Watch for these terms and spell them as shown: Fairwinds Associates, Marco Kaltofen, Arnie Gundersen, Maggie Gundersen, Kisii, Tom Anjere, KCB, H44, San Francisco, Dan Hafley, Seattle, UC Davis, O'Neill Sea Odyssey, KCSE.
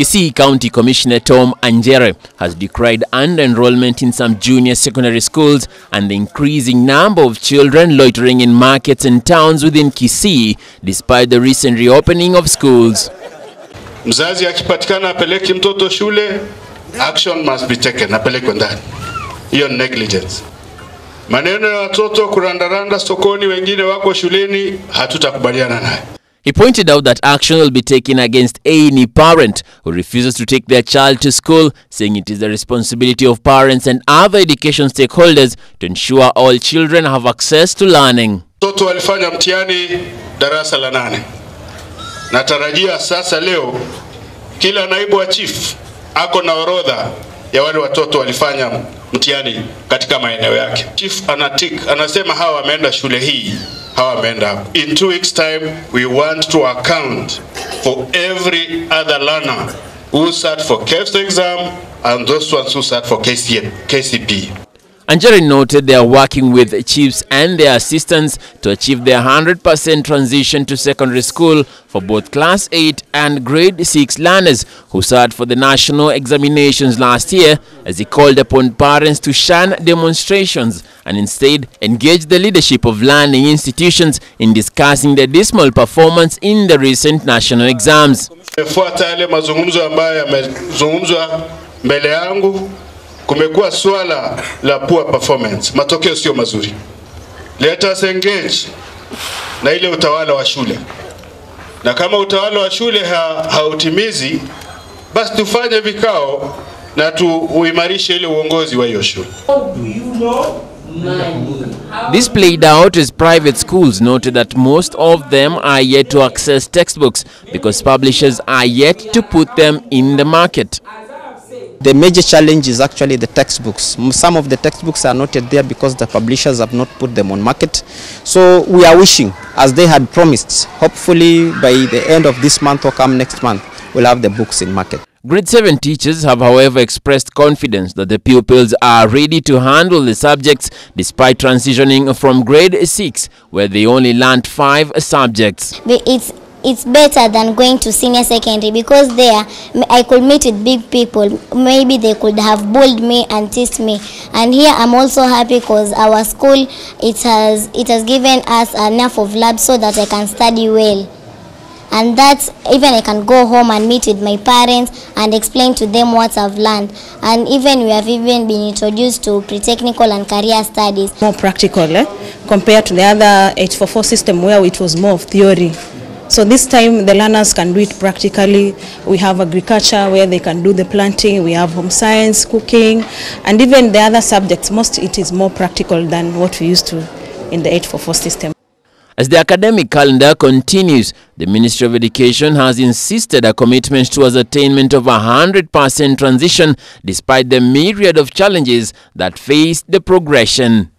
Kisii County Commissioner Tom Anjere has decried under-enrollment in some junior secondary schools and the increasing number of children loitering in markets and towns within Kisii despite the recent reopening of schools. Mzazi akipatikana apeleki mtoto shule, action must be taken, apelekwe ndani. Hiyo negligence. Maneno ya watoto kurandaranda sokoni, wengine wako shuleni, hatutakubaliana nayo. He pointed out that action will be taken against any parent who refuses to take their child to school, saying it is the responsibility of parents and other education stakeholders to ensure all children have access to learning. Mtoto walifanya mtihani darasa la 8. Natarajia sasa leo kila naibu wa chief ako na orodha ya wale watoto walifanya mtihani katika maeneo yake. Chief anatik anasema hawa wameenda shule hii, hawa wameenda hapo. In 2 weeks time we want to account for every other learner who sat for KCSE exam and those ones who sat for KCB. Anjere noted they are working with chiefs and their assistants to achieve their 100% transition to secondary school for both Class 8 and Grade 6 learners who sat for the national examinations last year, as he called upon parents to shun demonstrations and instead engage the leadership of learning institutions in discussing the dismal performance in the recent national exams. Kumekuwa swala la poor performance, matokeo sio mazuri. Let us engage na ile utawala wa shule, na kama utawala wa shule hautimizi, basi tufanye vikao na tuimarishe ile uongozi wa hiyo shule. This played out as private schools noted that most of them are yet to access textbooks because publishers are yet to put them in the market. The major challenge is actually the textbooks. Some of the textbooks are not yet there because the publishers have not put them on market. So we are wishing, as they had promised, hopefully by the end of this month or come next month, we'll have the books in market. Grade 7 teachers have, however, expressed confidence that the pupils are ready to handle the subjects despite transitioning from Grade 6, where they only learned 5 subjects. It's better than going to senior secondary, because there I could meet with big people. Maybe they could have bullied me and teased me. And here I'm also happy because our school, it has given us enough of labs so that I can study well. And that even I can go home and meet with my parents and explain to them what I've learned. And even we have even been introduced to pre-technical and career studies. More practical, compared to the other H44 system where it was more of theory. So this time the learners can do it practically. We have agriculture where they can do the planting, we have home science, cooking, and even the other subjects, most it is more practical than what we used to in the 844 system. As the academic calendar continues, the Ministry of Education has insisted a commitment towards attainment of 100% transition despite the myriad of challenges that face the progression.